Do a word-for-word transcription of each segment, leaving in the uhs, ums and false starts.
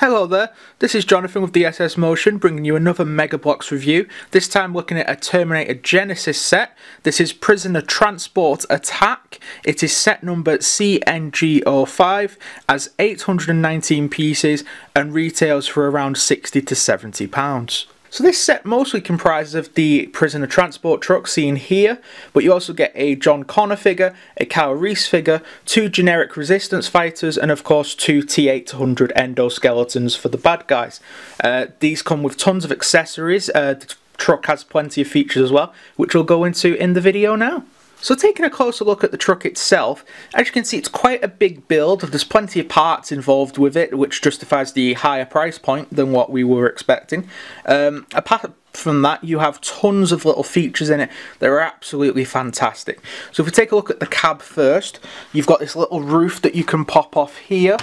Hello there, this is Jonathan with the S S Motion bringing you another Mega Bloks review, this time looking at a Terminator Genisys set. This is Prisoner Transport Attack. It is set number C N G zero five, has eight hundred nineteen pieces and retails for around sixty to seventy pounds. So this set mostly comprises of the prisoner transport truck seen here, but you also get a John Connor figure, a Kyle Reese figure, two generic resistance fighters, and of course two T eight hundred endoskeletons for the bad guys. Uh, these come with tons of accessories. Uh, the truck has plenty of features as well, which we'll go into in the video now. So taking a closer look at the truck itself, as you can see it's quite a big build. There's plenty of parts involved with it, which justifies the higher price point than what we were expecting. Um, apart from that, you have tons of little features in it that are absolutely fantastic. So if we take a look at the cab first, you've got this little roof that you can pop off here.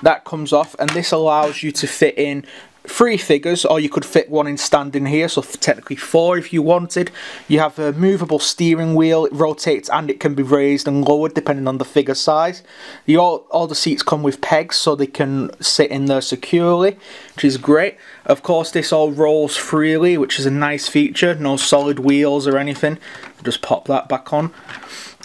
That comes off, and this allows you to fit in three figures, or you could fit one in standing here, so technically four if you wanted. You have a movable steering wheel, it rotates and it can be raised and lowered depending on the figure size. You all, all the seats come with pegs so they can sit in there securely, which is great. Of course this all rolls freely, which is a nice feature, no solid wheels or anything. I'll just pop that back on.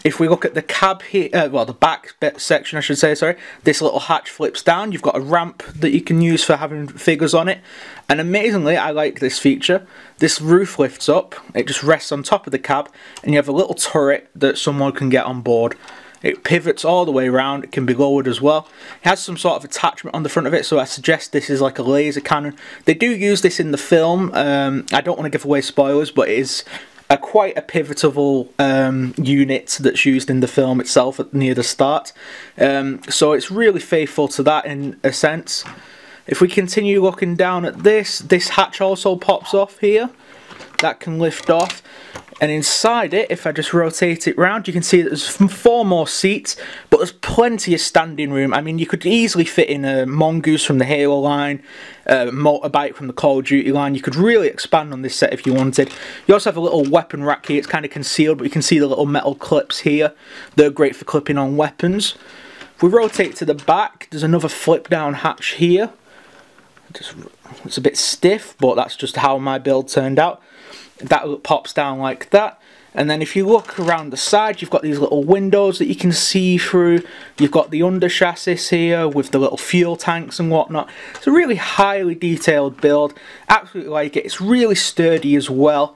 If we look at the cab here, uh, well the back bit section I should say, sorry, this little hatch flips down, you've got a ramp that you can use for having figures on it, and amazingly I like this feature, this roof lifts up, it just rests on top of the cab, and you have a little turret that someone can get on board. It pivots all the way around, it can be lowered as well. It has some sort of attachment on the front of it, so I suggest this is like a laser cannon. They do use this in the film, um, I don't want to give away spoilers, but it is A quite a pivotal um, unit that's used in the film itself at, near the start. Um, so it's really faithful to that in a sense. If we continue looking down at this, this hatch also pops off here. That can lift off. And inside it, if I just rotate it round, you can see that there's four more seats, but there's plenty of standing room. I mean, you could easily fit in a Mongoose from the Halo line, a motorbike from the Call of Duty line. You could really expand on this set if you wanted. You also have a little weapon rack here. It's kind of concealed, but you can see the little metal clips here. They're great for clipping on weapons. If we rotate to the back, there's another flip-down hatch here. Just, it's a bit stiff, but that's just how my build turned out. That pops down like that, and then if you look around the side, you've got these little windows that you can see through. You've got the under chassis here with the little fuel tanks and whatnot. It's a really highly detailed build, absolutely like it. It's really sturdy as well,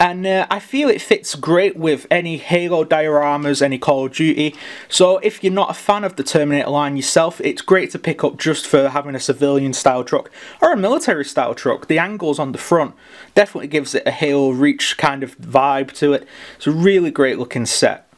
and uh, I feel it fits great with any Halo dioramas, any Call of Duty. So if you're not a fan of the Terminator line yourself, it's great to pick up just for having a civilian style truck or a military style truck. The angles on the front definitely gives it a Halo Reach kind of vibe to it. It's a really great looking set.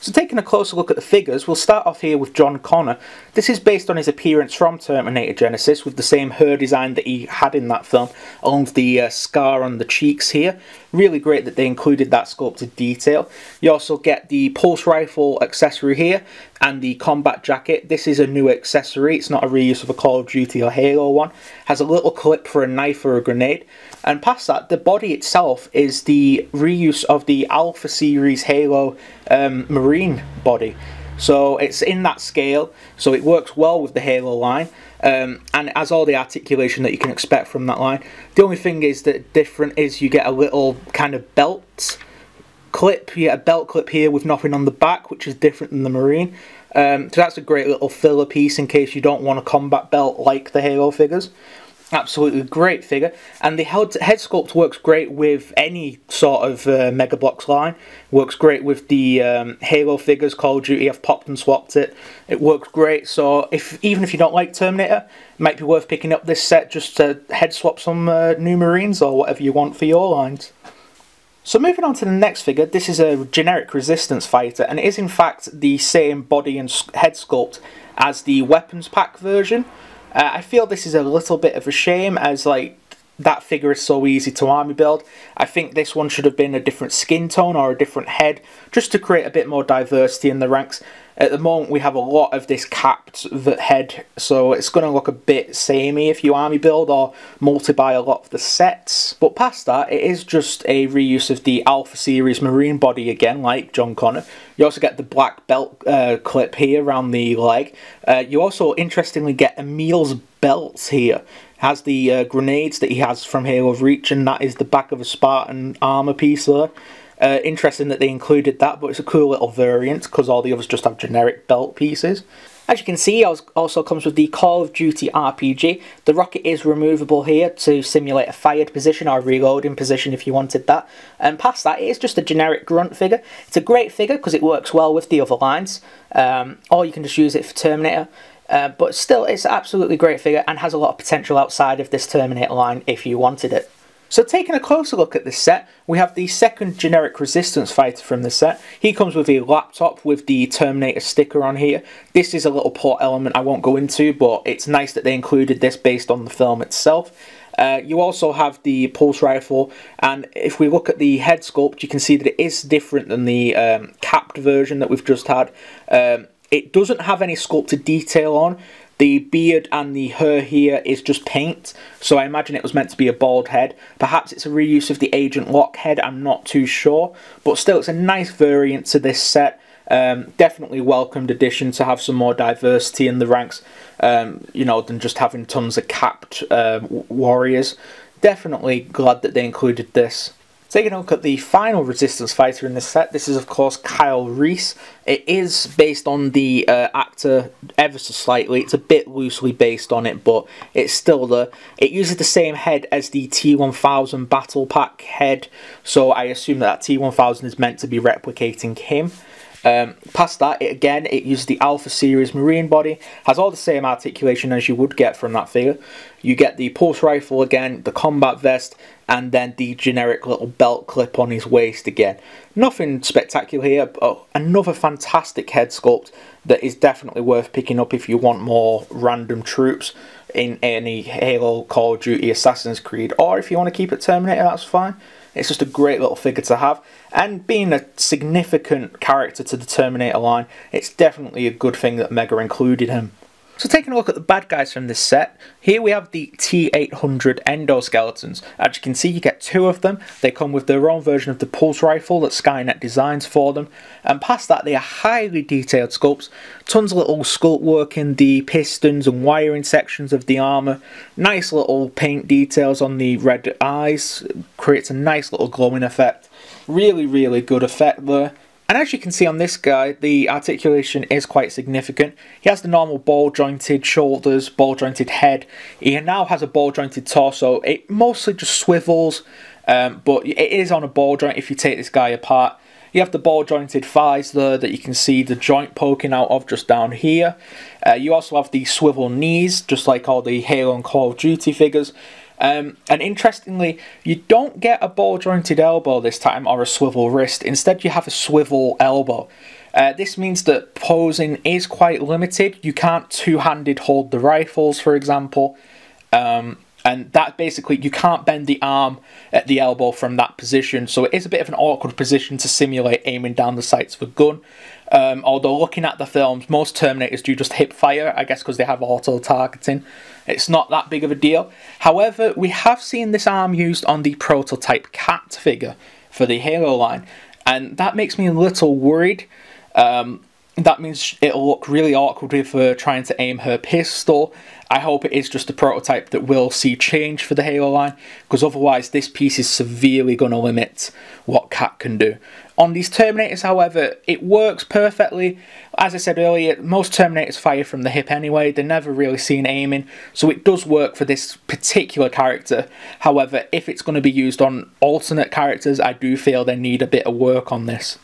So taking a closer look at the figures, we'll start off here with John Connor. This is based on his appearance from Terminator Genisys with the same hair design that he had in that film, along with the uh, scar on the cheeks here. Really great that they included that sculpted detail. You also get the pulse rifle accessory here and the combat jacket. This is a new accessory, it's not a reuse of a Call of Duty or Halo one. It has a little clip for a knife or a grenade. And past that, the body itself is the reuse of the Alpha Series Halo um, Marine body. So it's in that scale, so it works well with the Halo line, um, and it has all the articulation that you can expect from that line. The only thing is that different is you get a little kind of belt clip, you get a belt clip here with nothing on the back, which is different than the Marine. Um, so that's a great little filler piece in case you don't want a combat belt like the Halo figures. Absolutely great figure, and the head sculpt works great with any sort of uh, Mega Bloks line. Works great with the um, Halo figures, Call of Duty. I've popped and swapped it. It works great. So if even if you don't like Terminator, it might be worth picking up this set just to head swap some uh, new Marines or whatever you want for your lines. So moving on to the next figure, this is a generic resistance fighter, and it is in fact the same body and head sculpt as the weapons pack version. Uh, I feel this is a little bit of a shame, as like that figure is so easy to army build. I think this one should have been a different skin tone or a different head, just to create a bit more diversity in the ranks. At the moment we have a lot of this capped head, so it's going to look a bit samey if you army build or multi-buy a lot of the sets. But past that, it is just a reuse of the Alpha Series Marine body again, like John Connor. You also get the black belt uh, clip here around the leg. Uh, you also, interestingly, get Emile's belts here. Has the uh, grenades that he has from Halo Reach, and that is the back of a Spartan armor piece there. Uh, interesting that they included that, but it's a cool little variant because all the others just have generic belt pieces. As you can see, it also comes with the Call of Duty R P G. The rocket is removable here to simulate a fired position or reloading position if you wanted that. And past that, it is just a generic grunt figure. It's a great figure because it works well with the other lines, um, or you can just use it for Terminator. Uh, but still, it's an absolutely great figure and has a lot of potential outside of this Terminator line if you wanted it. So taking a closer look at this set, we have the second generic resistance fighter from the set. He comes with a laptop with the Terminator sticker on here. This is a little plot element I won't go into, but it's nice that they included this based on the film itself. Uh, you also have the pulse rifle, and if we look at the head sculpt, you can see that it is different than the um, capped version that we've just had. Um, it doesn't have any sculpted detail on. The beard and the hair here is just paint, so I imagine it was meant to be a bald head. Perhaps it's a reuse of the Agent Lockhead, I'm not too sure. But still, it's a nice variant to this set. Um, definitely welcomed addition to have some more diversity in the ranks, um, you know, than just having tons of capped uh, warriors. Definitely glad that they included this. Taking a look at the final resistance fighter in this set, this is of course Kyle Reese. It is based on the uh, actor ever so slightly. It's a bit loosely based on it, but it's still there. It uses the same head as the T one thousand battle pack head, so I assume that, that T one thousand is meant to be replicating him. Um, past that, it, again, it uses the Alpha Series Marine body, has all the same articulation as you would get from that figure. You get the pulse rifle again, the combat vest, and then the generic little belt clip on his waist again. Nothing spectacular here, but another fantastic head sculpt that is definitely worth picking up if you want more random troops in any Halo, Call of Duty, Assassin's Creed, or if you want to keep it Terminator, that's fine. It's just a great little figure to have, and being a significant character to the Terminator line, it's definitely a good thing that Mega included him. So taking a look at the bad guys from this set, here we have the T eight hundred endoskeletons. As you can see, you get two of them. They come with their own version of the pulse rifle that Skynet designs for them. And past that, they are highly detailed sculpts. Tons of little sculpt work in the pistons and wiring sections of the armour. Nice little paint details on the red eyes. It creates a nice little glowing effect. Really, really good effect there. And as you can see on this guy, the articulation is quite significant. He has the normal ball jointed shoulders, ball jointed head. He now has a ball jointed torso. It mostly just swivels, um, but it is on a ball joint if you take this guy apart. You have the ball jointed thighs there that you can see the joint poking out of just down here. Uh, you also have the swivel knees, just like all the Halo and Call of Duty figures. Um, and interestingly, you don't get a ball jointed elbow this time or a swivel wrist. Instead, you have a swivel elbow. Uh, this means that posing is quite limited. You can't two-handed hold the rifles, for example. Um, and that basically, you can't bend the arm at the elbow from that position. So it is a bit of an awkward position to simulate aiming down the sights of a gun. Um, although looking at the films, most Terminators do just hip fire, I guess because they have auto-targeting. It's not that big of a deal. However, we have seen this arm used on the prototype Kat figure for the Halo line, and that makes me a little worried. Um, that means it'll look really awkward if we're trying to aim her pistol. I hope it is just a prototype that will see change for the Halo line, because otherwise this piece is severely going to limit what Kat can do. On these Terminators, however, it works perfectly. As I said earlier, most Terminators fire from the hip anyway. They're never really seen aiming, so it does work for this particular character. However, if it's going to be used on alternate characters, I do feel they need a bit of work on this.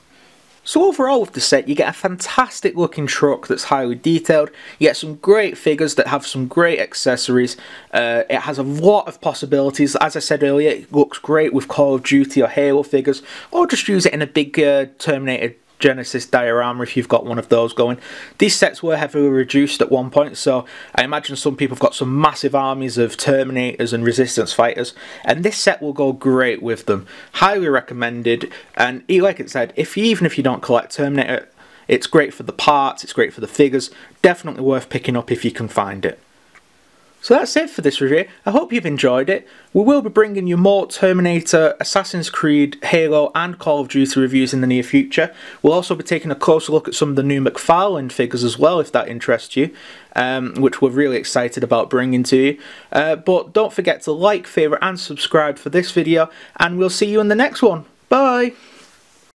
So overall with the set, you get a fantastic looking truck that's highly detailed. You get some great figures that have some great accessories. Uh, it has a lot of possibilities. As I said earlier, it looks great with Call of Duty or Halo figures, or just use it in a big uh, Terminator Genisys diorama if you've got one of those going. These sets were heavily reduced at one point, so I imagine some people have got some massive armies of Terminators and Resistance Fighters, and this set will go great with them. Highly recommended, and like I said, if you, even if you don't collect Terminator, it's great for the parts, it's great for the figures. Definitely worth picking up if you can find it. So that's it for this review. I hope you've enjoyed it. We will be bringing you more Terminator, Assassin's Creed, Halo and Call of Duty reviews in the near future. We'll also be taking a closer look at some of the new McFarlane figures as well, if that interests you, um, which we're really excited about bringing to you. Uh, but don't forget to like, favourite and subscribe for this video, and we'll see you in the next one. Bye!